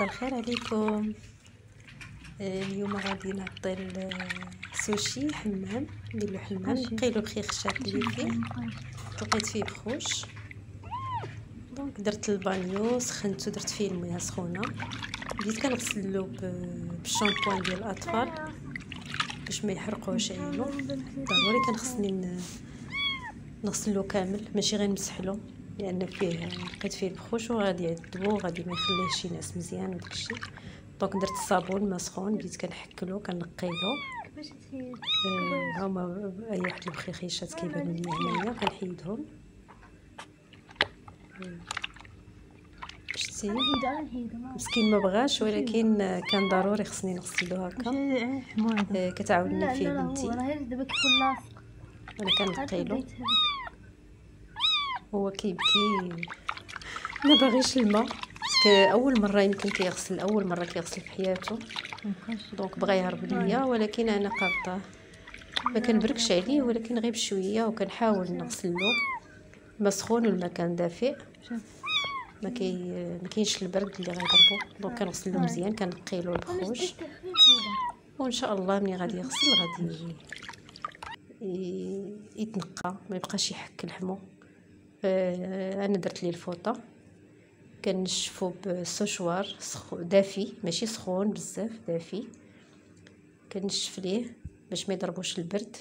مساء الخير عليكم. اليوم غادي نعطي السوشي حمام، نديرلو حمام، نقيلو الخيخشات اللي فيه، لقيت فيه بخوش. دونك درت البانيو، سخنتو، درت فيه المياه سخونه، بديت كنغسلو بالشامبوان ديال الاطفال باش ما يحرقوش عينو. ضروري كنخصني نغسلو كامل، ماشي غير نمسحلو، لان فيه لقيت فيه البخوش وغادي يعذبو، غادي ما يخليهش ينعس مزيان وداكشي. دونك درت الصابون ما سخون، بديت كنحكلو كنقيلو. هما اي واحد البخيخيشات كيبانو لي هنايا كنحيدهم. شتي مسكين ما بغاش، ولكن كان ضروري خصني نغسلو هكا، كتعاوني فيه بنتي. انا كنقيلو، هو كيبكي ما باغيش الماء. اول مره يمكن كيغسل، اول مره كيغسل في حياته، دونك بغا يهرب ليا، ولكن انا قابطه ما كنبركش عليه، ولكن غير بشويه. وكنحاول نغسلو الماء سخون والمكان دافئ، ما كاينش البرد اللي غيضربو. دونك كنغسلو مزيان، كنقيلو البخوش، وان شاء الله ملي غادي يغسل غادي يتنقى، ما يبقاش يحك لحمو. انا درت ليه الفوطه، كنشفو بالسوشوار دافي، ماشي سخون بزاف، دافي كنشف ليه باش ما يضربوش البرد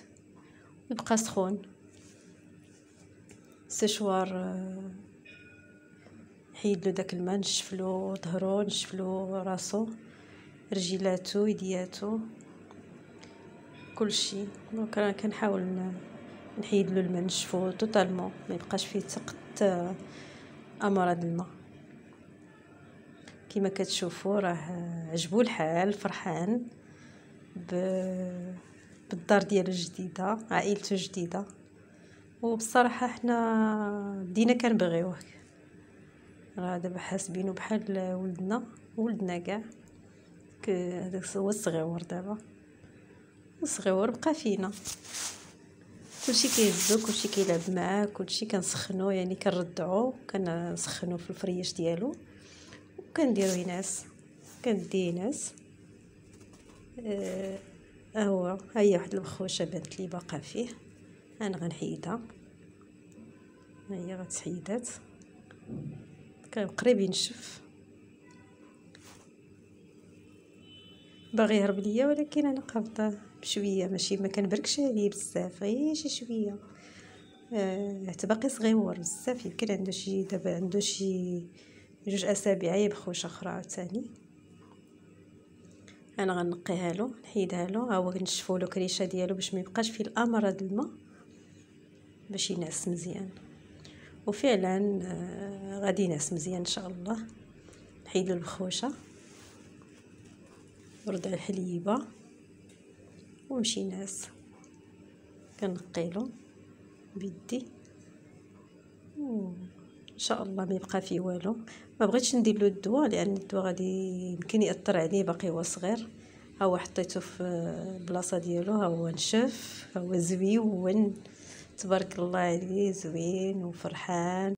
ويبقى سخون. السوشوار حيدلو داك الماء، نشفلو ظهرو، نشفلو راسو، رجيلاتو، يدياتو، كلشي. دونك راه كنحاول نحيدلو الماء، نشفو توتالمون، ما يبقاش فيه تقط امراض الماء. كما كتشوفوا راه عجبو الحال، فرحان بالدار ديالو الجديده، عائلته الجديده. وبصراحه حنا بدينا كنبغيوه، راه دابا حاسبينو بحال ولدنا كاع. هذاك هو الصغيور، دابا الصغيور بقى فينا، كلشي كيهزو، كلشي كيلعب معاه، كلشي كنسخنو، يعني كنردعو، كنسخنو في الفريش ديالو، كنديرو ينعس، كندي ينعس. هو هي واحد البخوشه بانت لي باقا فيه، انا غنحيدها، هي غتحيدات، كان قريب ينشف، باغي يهرب ليا، ولكن انا قابطه بشويه، ماشي ما كنبركش عليه بزاف، غير شي شويه. حتى باقي صغيور بزاف، يمكن عنده شي، دابا عنده شي 2 أسابيع. بخوشه اخرى عاوتاني انا غنقيها له، نحيدها له، ها هو كنشفوا له كريشه ديالو باش ما يبقاش فيه الامراض الماء، باش ينعس مزيان. وفعلا غادي ينعس مزيان ان شاء الله. نحيد له البخوشه، نرد على الحليبه ومشي ينعس. كنقيلو بيدي ان شاء الله ما يبقى فيه والو. ما بغيتش ندير له الدواء، لان الدواء غادي يمكن ياثر عليه، باقي هو صغير. ها هو حطيته في البلاصه ديالو، ها هو نشف، ها هو زوين، تبارك الله عليه، زوين وفرحان.